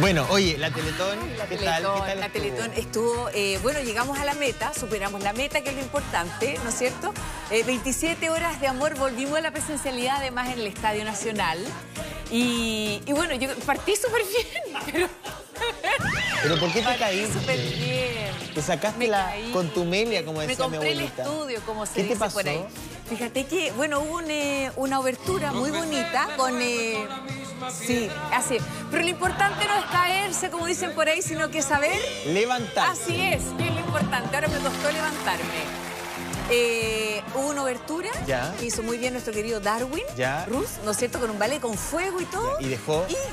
Bueno, oye, la Teletón, ¿qué tal la Teletón estuvo, bueno, llegamos a la meta, superamos la meta, que es lo importante, ¿no es cierto? 27 horas de amor, volvimos a la presencialidad, además, en el Estadio Nacional. Y bueno, yo partí súper bien, pero... ¿Pero por qué te caíste? Súper bien. Te sacaste caí con tu melia, como decía mi abuelita. Me compré el estudio, como se dice por ahí. Fíjate que, bueno, hubo una obertura muy bonita con... sí, así. Pero lo importante no es caerse, como dicen por ahí, sino que saber... levantar. Así es lo importante. Ahora me costó levantarme. Hubo una obertura que hizo muy bien nuestro querido Darwin Rus, ¿no es cierto? Con un ballet con fuego y todo. Y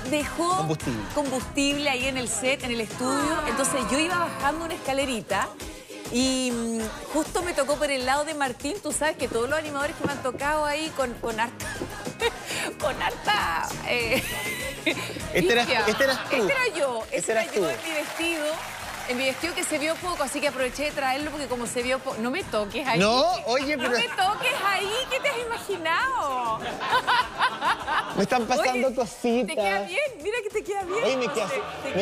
dejó combustible ahí en el set, en el estudio. Entonces yo iba bajando una escalerita y justo me tocó por el lado de Martín. Tú sabes que todos los animadores que me han tocado ahí con harta... con harta... Este era yo en mi vestido. En mi vestido que se vio poco, así que aproveché de traerlo porque como se vio poco... No me toques ahí. No, oye, pero... No me toques ahí, ¿qué te has imaginado? Me están pasando cositas. Te queda bien, mira que te queda bien. Oye, me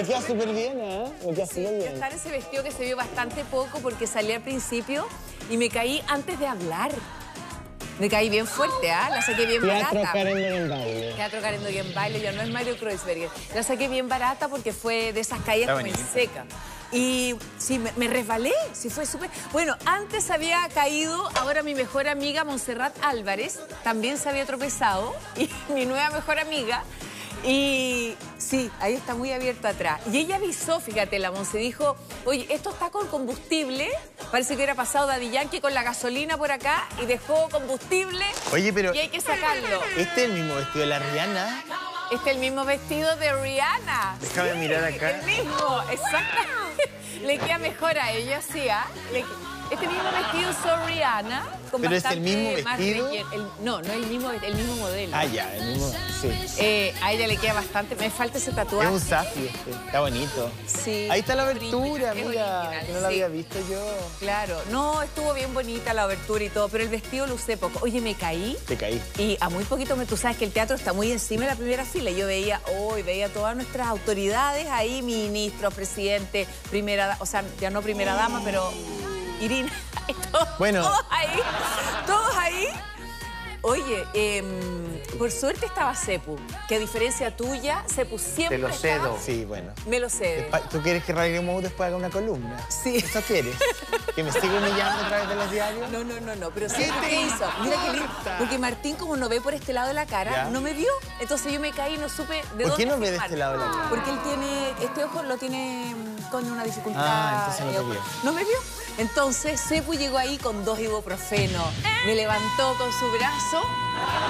queda súper bien, ¿eh? Me queda súper bien. Yo estaba en ese vestido que se vio bastante poco porque salí al principio y me caí antes de hablar. Me caí bien fuerte, ¿ah? La saqué bien barata. Teatro Karen Baile. Teatro Karen Baile, ya no es Mario Kreuzberger. La saqué bien barata porque fue de esas caídas muy secas. Y sí, me resbalé, sí fue súper... Bueno, antes había caído, ahora mi mejor amiga Montserrat Álvarez también se había tropezado, y mi nueva mejor amiga, y sí, ahí está muy abierto atrás. Y ella avisó, fíjate, la Monse dijo, oye, esto está con combustible, parece que era pasado Daddy Yankee con la gasolina por acá, y dejó combustible, oye, pero y hay que sacarlo. ¿Este es el mismo vestido de la Rihanna? Este es el mismo vestido de Rihanna. Déjame mirar acá. El mismo, exactamente. Le queda mejor a ella, sí, ¿ah? Este mismo vestido es Rihanna. ¿Pero es el mismo vestido? No, no es el mismo modelo. Ah, ya, el mismo, sí. A ella le queda bastante, me falta ese tatuaje. Es un safi este, está bonito. Sí. Ahí está la abertura, mira, que no la había visto yo. Claro, no, estuvo bien bonita la abertura y todo, pero el vestido lo usé poco. Oye, me caí. Te caí. Y a muy poquito, tú sabes que el teatro está muy encima de la primera fila. Yo veía, veía todas nuestras autoridades ahí, ministros, presidente, primera, o sea, ya no primera dama, pero... Irina, todos ahí. Oye, por suerte estaba Sepu, que a diferencia tuya, Sepu siempre te lo cedo. Sí, bueno. Me lo cedo. ¿Tú quieres que Radio Mood después haga una columna? Sí. ¿Eso quieres? ¿Que me siga humillando a través de los diarios? No, pero sí te hizo. Mira que lindo. Porque Martín, como no ve por este lado de la cara, no me vio. Entonces yo me caí y no supe de dónde. ¿Por qué no ve de este lado de la cara? Porque él tiene, este ojo lo tiene con una dificultad. Ah, entonces no te vio. No me vio. Entonces, Sepu llegó ahí con 2 ibuprofeno. Me levantó con su brazo,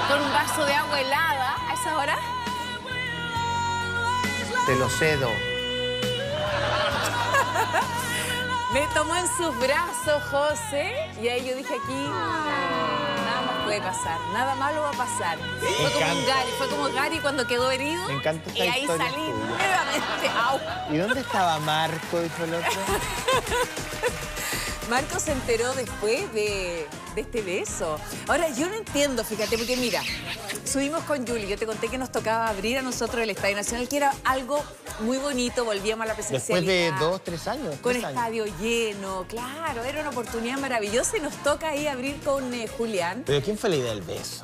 con un vaso de agua helada. ¿A esa hora? Te lo cedo. Me tomó en sus brazos, José. Y ahí yo dije aquí, nada más puede pasar. Nada malo va a pasar. Fue como Gary cuando quedó herido. Me encanta esta historia. Y ahí salí nuevamente. ¡Au! ¿Y dónde estaba Marco? Dijo el otro. Marco se enteró después de este beso. Ahora, yo no entiendo, fíjate, porque mira, subimos con Yuli. Yo te conté que nos tocaba abrir a nosotros el Estadio Nacional, que era algo muy bonito, volvíamos a la presencialidad. Después de 2, 3 años. Con estadio lleno, claro, era una oportunidad maravillosa y nos toca ahí abrir con Julián. ¿Pero quién fue la idea del beso?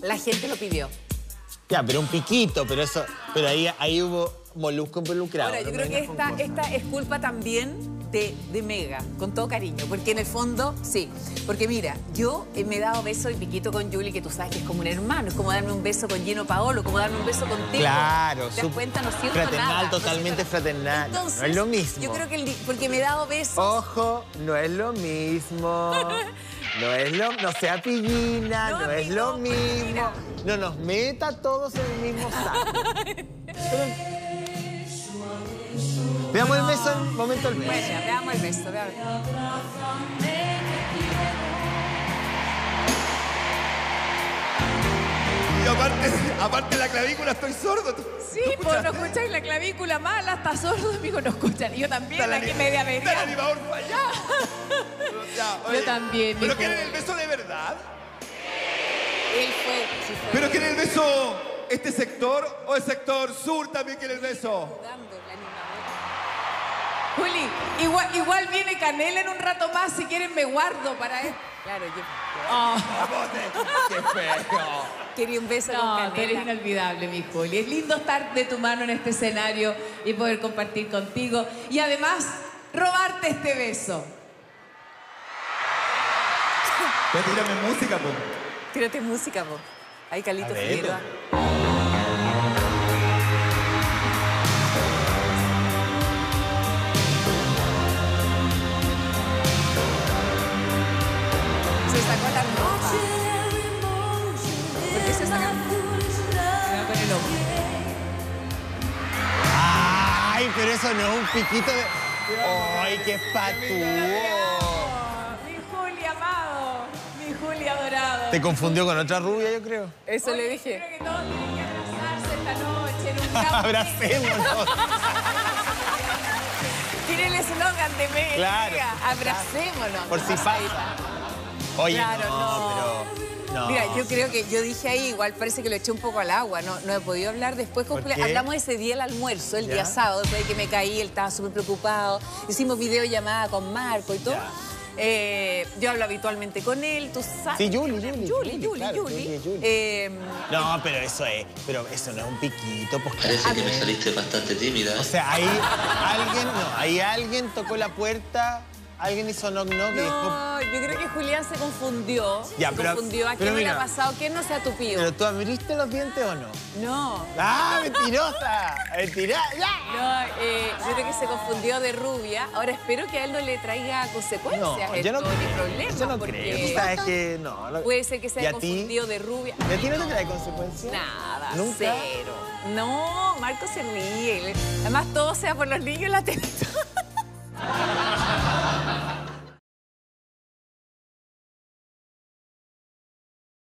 La gente lo pidió. Ya, pero un piquito, pero eso, pero ahí hubo molusco involucrado. Ahora, yo creo que esta es culpa también de MEGA, con todo cariño, porque en el fondo, sí, porque mira, yo me he dado beso y piquito con Yuli, que tú sabes que es como un hermano, es como darme un beso con Gino Paolo, como darme un beso contigo. Claro. ¿Te das cuenta? No siento fraternal, nada. Totalmente fraternal. Entonces, no es lo mismo. Yo creo que, porque me he dado besos. Ojo, no es lo mismo. No sea pillina, no es lo mismo. Mira. No nos meta todos en el mismo saco. Veamos el beso, un momento el beso. Bueno, veamos el beso, veamos. Y aparte la clavícula, estoy sordo. Sí, pues no escucháis la clavícula mala, está sordo, amigo, no escuchan. Y yo también, aquí media vez. Está el animador fallado. Yo también. ¿Pero quieren el beso de verdad? Él fue. ¿Pero quieren el beso este sector o el sector sur también quiere el beso? Juli, igual viene Canela en un rato más. Si quieren me guardo para él. Claro, yo... Oh. ¡Qué feo! Quería un beso con Canela. Eres inolvidable, mi Juli. Es lindo estar de tu mano en este escenario y poder compartir contigo. Y además, robarte este beso. Pero tírame música, po. Tírate música, po. Ahí Carlitos Figueroa. Se sacó la ropa. ¿Por qué se saca? Se va con el ojo. Ay, pero eso no es un piquito de... Ay, qué patúo. Mi Julia amado, mi Julia adorado. Te confundió con otra rubia, yo creo. Eso le dije. Creo que todos tienen que abrazarse esta noche en un campo. Abracémonos. Tiene el eslogan de MEGA. Claro. Abracémonos. Por si falta. Oye, claro, no. Mira, yo creo que yo dije ahí, igual parece que lo eché un poco al agua, no he podido hablar después. Hablamos ese día el almuerzo, el día sábado, después de que me caí, él estaba súper preocupado. Hicimos videollamada con Marco y todo. Yo hablo habitualmente con él, tú sabes. Sí, Yuli. No, pero eso es. Pero eso no es un piquito, pues. Parece que me saliste bastante tímida. O sea, ahí alguien tocó la puerta. Alguien hizo knock knock. No, yo creo que Julián se confundió. Ya, se confundió. ¿A quién le ha pasado? ¿Quién no se ha tupido? ¿Pero tú abriste los dientes o no? No. ¡Ah, mentirosa! ¡Mentirosa! No, yo creo que se confundió de rubia. Ahora espero que a él no le traiga consecuencias. No, yo no creo. Ni problemas, yo no creo. Tú sabes que no. Puede ser que se haya confundido de rubia. ¿Y a ti no te trae consecuencias? Nada. ¿Nunca? Cero. No, Marco se ríe. Además, todo sea por los niños en la televisión.